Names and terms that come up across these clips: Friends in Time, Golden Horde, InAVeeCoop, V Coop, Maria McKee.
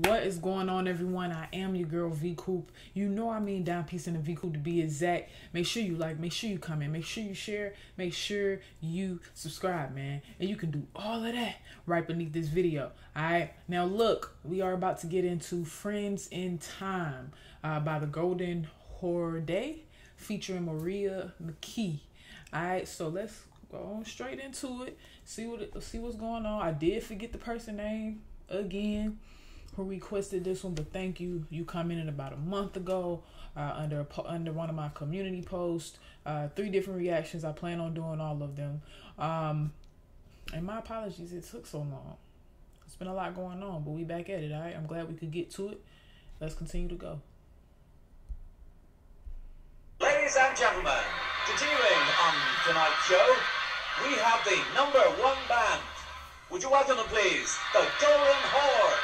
What is going on, everyone? I am your girl V Coop. You know I mean, Down Peace and the V Coop to be exact. Make sure you like, make sure you comment, make sure you share, make sure you subscribe, man. And you can do all of that right beneath this video. All right, now look, we are about to get into Friends in Time by the Golden Horde featuring Maria McKee. All right, so let's go on straight into it. See what's going on. I did forget the person name again who requested this one, but thank you. You commented about a month ago under one of my community posts. 3 different reactions. I plan on doing all of them. And my apologies, it took so long. It's been a lot going on, but we back at it, all right? I'm glad we could get to it. Let's continue to go. Ladies and gentlemen, continuing on tonight's show, we have the #1 band. Would you welcome them, please? The Golden Horde.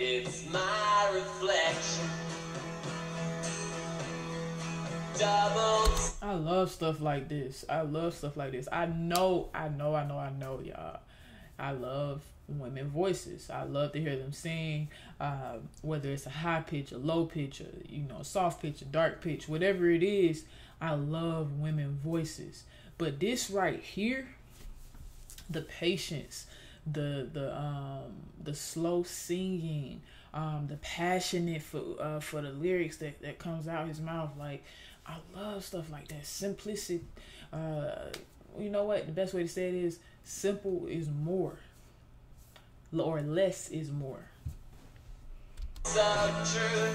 It's my reflection. Doubles. I love stuff like this. I love stuff like this. I know, y'all. I love women voices. I love to hear them sing, whether it's a high pitch, a low pitch, a, you know, soft pitch, a dark pitch, whatever it is. I love women voices. But this right here, the patience, the slow singing, the passionate for the lyrics that comes out his mouth. Like, I love stuff like that. Simplicity, you know what, the best way to say it is simple is more, or less is more. So true,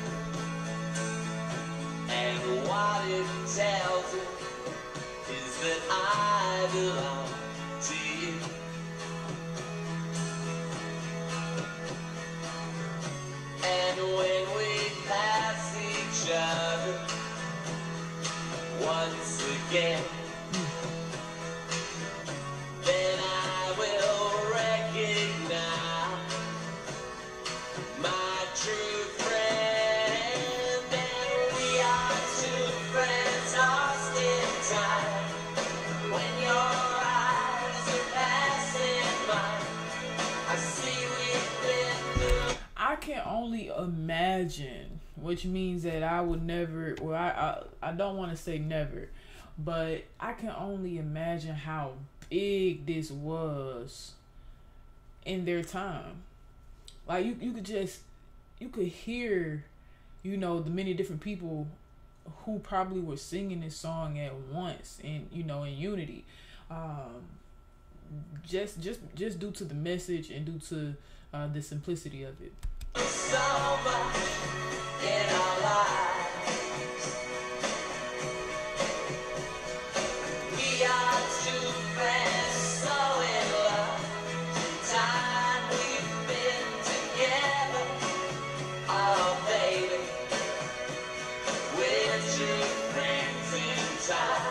and what it tells it is that I belong to you. And when we pass each other once again, then I will recognize my true friend. And we are 2 friends lost in time. When your eyes are passing mine, I see we've been through. I can only imagine, which means that I would never, well, I don't want to say never, but I can only imagine how big this was in their time. Like, you could hear, you know, the many different people who probably were singing this song at once and, you know, in unity, just due to the message and due to the simplicity of it. So much in our lives. We are 2 friends, so in love. The time we've been together, oh baby, we're 2 friends in time.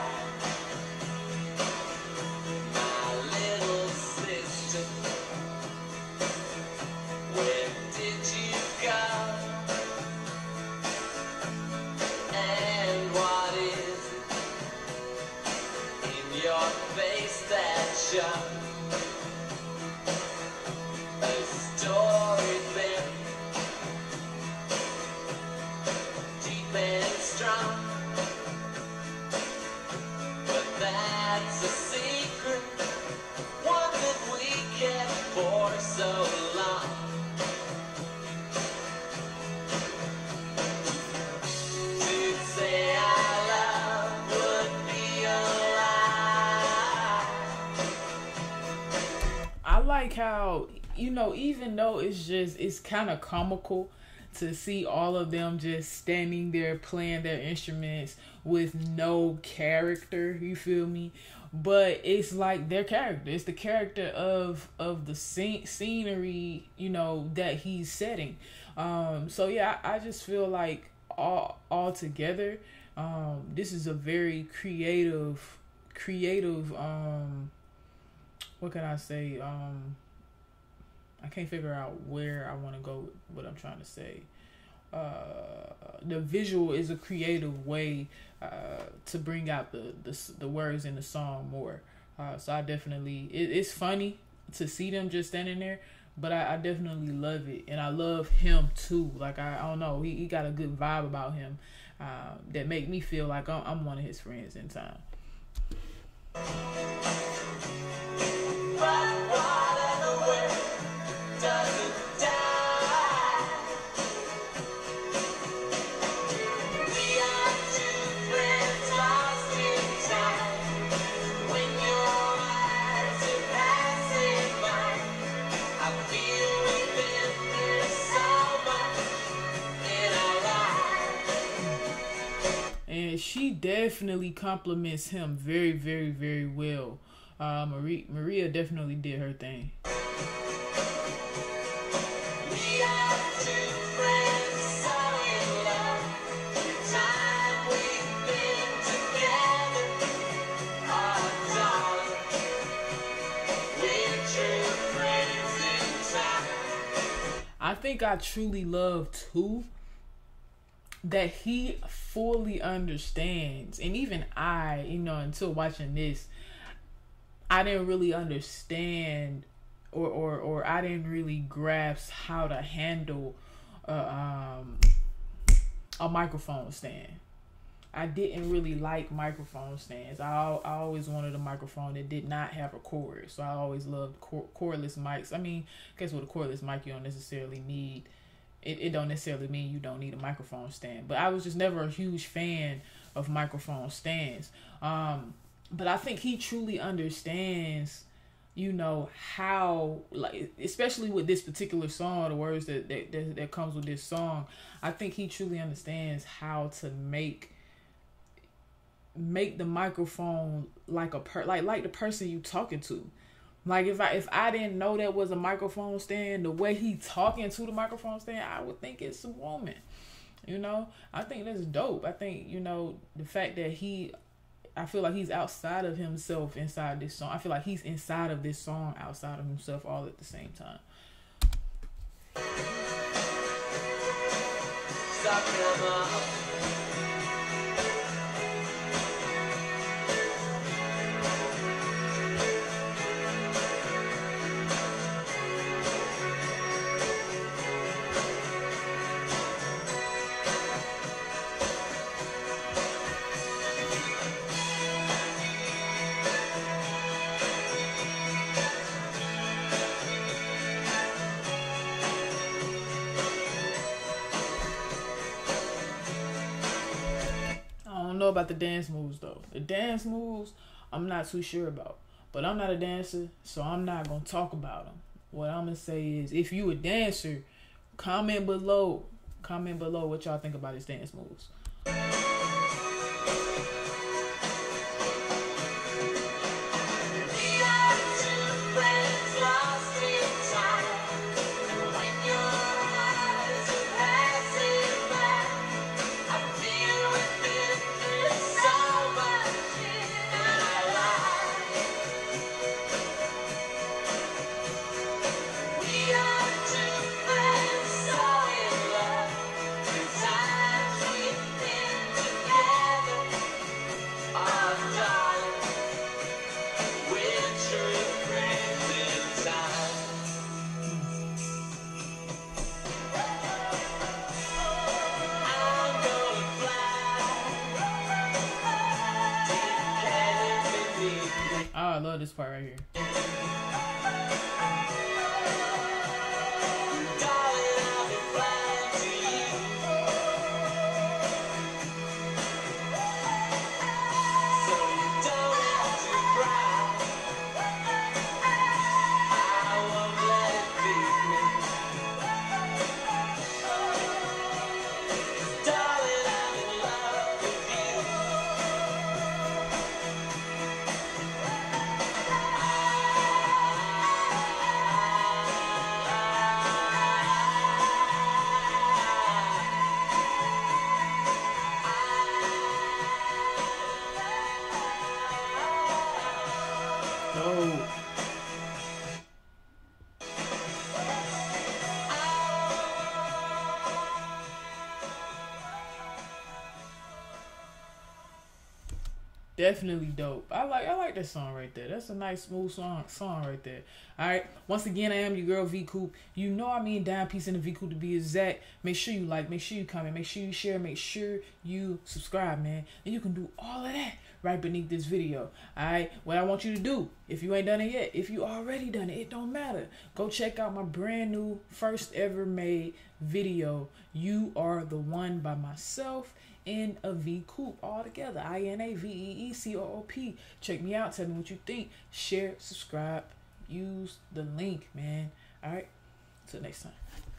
How, you know, even though it's kind of comical to see all of them just standing there playing their instruments with no character, you feel me? But it's like their character, it's the character of the scenery, you know, that he's setting. So yeah, I just feel like all together, this is a very creative creative, what can I say? I can't figure out where I want to go with what I'm trying to say. The visual is a creative way to bring out the words in the song more. So I definitely, it's funny to see them just standing there, but I definitely love it. And I love him too. Like, I don't know, he got a good vibe about him that make me feel like I'm one of his friends in time. She definitely compliments him very, very, very well. Maria definitely did her thing. I think I truly love too that he fully understands, and even I, you know, until watching this, I didn't really understand or I didn't really grasp how to handle a microphone stand. I didn't really like microphone stands. I always wanted a microphone that did not have a cord, so I always loved cordless mics. I mean, guess what, a cordless mic you don't necessarily need. It don't necessarily mean you don't need a microphone stand, but I was just never a huge fan of microphone stands. But I think he truly understands, you know, how, like, especially with this particular song, the words that comes with this song, I think he truly understands how to make the microphone like the person you talking to. Like, if I didn't know that was a microphone stand, the way he talking to the microphone stand, I would think it's a woman. You know, I think that's dope. I think, you know, the fact that I feel like he's outside of himself inside this song. I feel like he's inside of this song, outside of himself, all at the same time. About the dance moves though. The dance moves, I'm not too sure about. But I'm not a dancer, so I'm not gonna talk about them. What I'm gonna say is, if you a dancer, comment below what y'all think about his dance moves. I love this part right here. No. Definitely dope. I like that song right there. That's a nice smooth song right there. All right. Once again, I am your girl V Coop. You know I mean Dime Piece and the V Coop to be exact. Make sure you like. Make sure you comment. Make sure you share. Make sure you subscribe, man. And you can do all of that right beneath this video. All right. What I want you to do, if you ain't done it yet, if you already done it, it don't matter. Go check out my brand new first ever made video. You Are the One by myself. In a V Coop all together. INAVEECOOP. Check me out. Tell me what you think. Share, subscribe, use the link, man. All right. Till next time.